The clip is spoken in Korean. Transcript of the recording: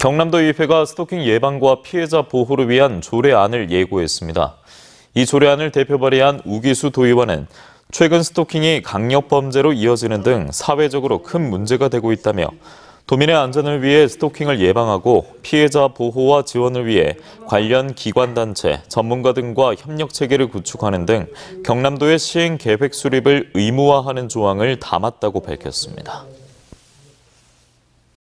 경남도의회가 스토킹 예방과 피해자 보호를 위한 조례안을 예고했습니다. 이 조례안을 대표 발의한 우기수 도의원은 최근 스토킹이 강력범죄로 이어지는 등 사회적으로 큰 문제가 되고 있다며 도민의 안전을 위해 스토킹을 예방하고 피해자 보호와 지원을 위해 관련 기관단체, 전문가 등과 협력체계를 구축하는 등 경남도의 시행계획 수립을 의무화하는 조항을 담았다고 밝혔습니다.